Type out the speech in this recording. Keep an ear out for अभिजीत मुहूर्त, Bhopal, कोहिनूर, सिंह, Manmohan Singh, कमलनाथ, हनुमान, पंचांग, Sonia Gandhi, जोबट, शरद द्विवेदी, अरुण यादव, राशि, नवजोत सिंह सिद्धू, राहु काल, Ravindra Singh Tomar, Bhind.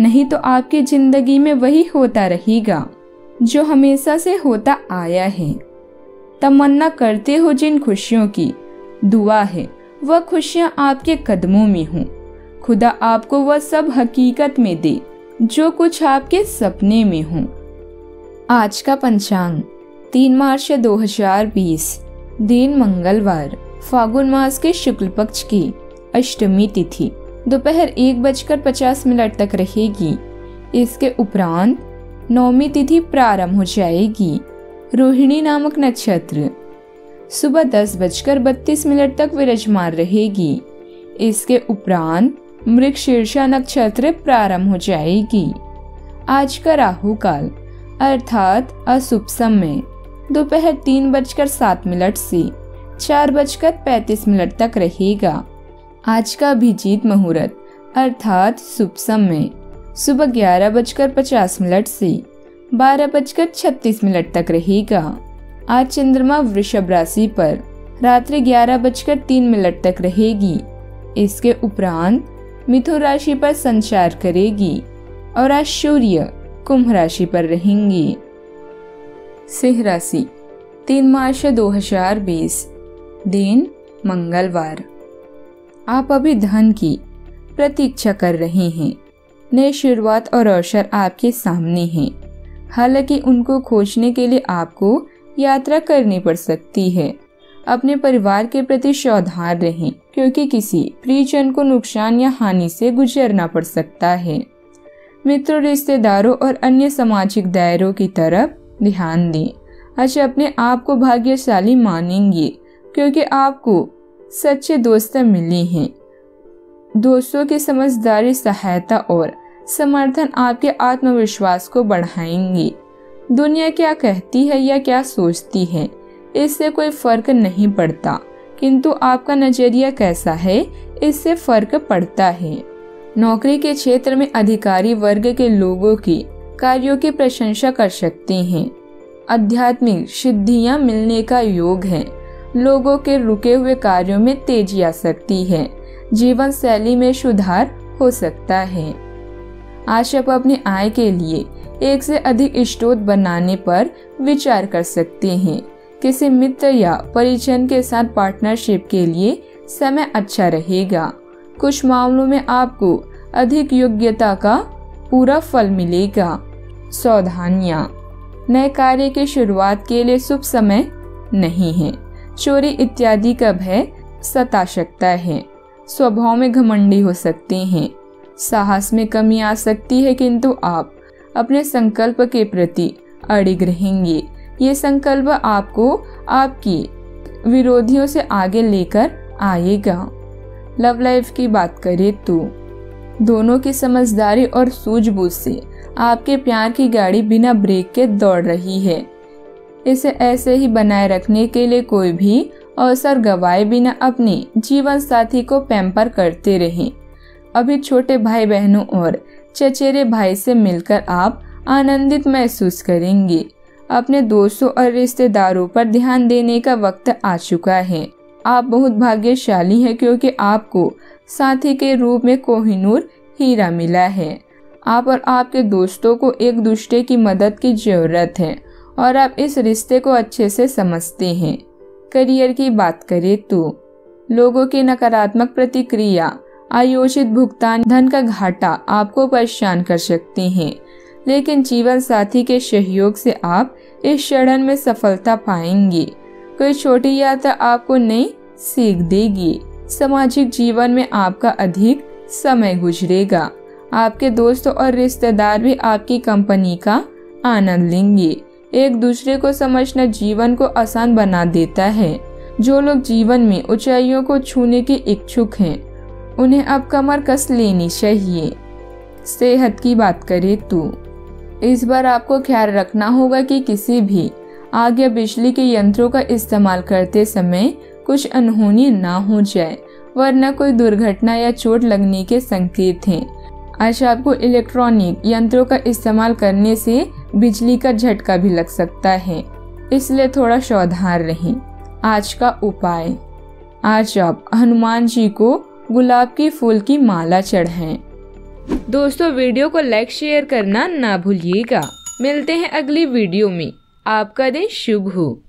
नहीं तो आपकी जिंदगी में वही होता रहेगा जो हमेशा से होता आया है। तमन्ना करते हो जिन खुशियों की, दुआ है वह खुशियाँ आपके कदमों में हों। खुदा आपको वह सब हकीकत में दे जो कुछ आपके सपने में हों। आज का पंचांग 3 मार्च 2020, दिन मंगलवार, फागुन मास के शुक्ल पक्ष की अष्टमी तिथि दोपहर 1:50 तक रहेगी। इसके उपरांत नौमी तिथि प्रारंभ हो जाएगी। रोहिणी नामक नक्षत्र सुबह 10:32 तक विराजमान रहेगी। इसके उपरांत मृगशीर्षा नक्षत्र प्रारंभ हो जाएगी। आज का राहु काल अर्थात अशुभ समय दोपहर 3:07 से 4:35 तक रहेगा। आज का अभिजीत मुहूर्त अर्थात शुभ समय सुबह 11:50 से 12:36 तक रहेगा। आज चंद्रमा वृषभ राशि पर रात्रि 11:03 तक रहेगी। इसके उपरांत मिथुन राशि पर संचार करेगी और आज सूर्य कुंभ राशि पर रहेंगी। सिंह राशि, 3 मार्च 2020, दिन मंगलवार। आप अभी धन की प्रतीक्षा कर रहे हैं। नई शुरुआत और अवसर आपके सामने हैं, हालांकि उनको खोजने के लिए आपको यात्रा करनी पड़ सकती है। अपने परिवार के प्रति सावधान रहें क्योंकि किसी प्रियजन को नुकसान या हानि से गुजरना पड़ सकता है। मित्रों, रिश्तेदारों और अन्य सामाजिक दायरों की तरफ ध्यान दें। आज अपने आप को भाग्यशाली मानेंगे क्योंकि आपको सच्चे दोस्त मिले हैं। दोस्तों की समझदारी, सहायता और समर्थन आपके आत्मविश्वास को बढ़ाएंगे। दुनिया क्या कहती है या क्या सोचती है इससे कोई फर्क नहीं पड़ता, किंतु आपका नजरिया कैसा है इससे फर्क पड़ता है। नौकरी के क्षेत्र में अधिकारी वर्ग के लोगों के कार्यों की प्रशंसा कर सकते हैं। आध्यात्मिक सिद्धियां मिलने का योग है। लोगों के रुके हुए कार्यों में तेजी आ सकती है। जीवन शैली में सुधार हो सकता है। आज आप अपनी आय के लिए एक से अधिक स्रोत बनाने पर विचार कर सकते हैं। किसी मित्र या परिजन के साथ पार्टनरशिप के लिए समय अच्छा रहेगा। कुछ मामलों में आपको अधिक योग्यता का पूरा फल मिलेगा। सावधानियां, नए कार्य की शुरुआत के लिए शुभ समय नहीं है। चोरी इत्यादि का भय सता सकता है। स्वभाव में घमंडी हो सकते हैं। साहस में कमी आ सकती है, किंतु आप अपने संकल्प के प्रति अडिग रहेंगे। ये संकल्प आपको आपकी विरोधियों से आगे लेकर आएगा। लव लाइफ की बात करें तो दोनों की समझदारी और सूझबूझ से आपके प्यार की गाड़ी बिना ब्रेक के दौड़ रही है। इसे ऐसे ही बनाए रखने के लिए कोई भी अवसर गवाए बिना अपने जीवन साथी को पैम्पर करते रहें। अभी छोटे भाई बहनों और चचेरे भाई से मिलकर आप आनंदित महसूस करेंगे। अपने दोस्तों और रिश्तेदारों पर ध्यान देने का वक्त आ चुका है। आप बहुत भाग्यशाली हैं क्योंकि आपको साथी के रूप में कोहिनूर हीरा मिला है। आप और आपके दोस्तों को एक दूसरे की मदद की जरूरत है और आप इस रिश्ते को अच्छे से समझते हैं। करियर की बात करें तो लोगों की नकारात्मक प्रतिक्रिया, आयोजित भुगतान, धन का घाटा आपको परेशान कर सकते हैं, लेकिन जीवन साथी के सहयोग से आप इस क्षण में सफलता पाएंगे। कोई छोटी यात्रा आपको नई सीख देगी। सामाजिक जीवन में आपका अधिक समय गुजरेगा। आपके दोस्तों और रिश्तेदार भी आपकी कंपनी का आनंद लेंगे। एक दूसरे को समझना जीवन को आसान बना देता है। जो लोग जीवन में ऊंचाइयों को छूने के इच्छुक हैं, उन्हें अब कमर कस लेनी चाहिए। सेहत की बात करें तो इस बार आपको ख्याल रखना होगा कि किसी भी आग या बिजली के यंत्रों का इस्तेमाल करते समय कुछ अनहोनी ना हो जाए, वरना कोई दुर्घटना या चोट लगने के संकेत हैं। आज आपको इलेक्ट्रॉनिक यंत्रों का इस्तेमाल करने से बिजली का झटका भी लग सकता है, इसलिए थोड़ा सावधान रहें। आज का उपाय, आज आप हनुमान जी को गुलाब के फूल की माला चढ़ाएं। दोस्तों, वीडियो को लाइक शेयर करना ना भूलिएगा। मिलते हैं अगली वीडियो में। आपका दिन शुभ हो।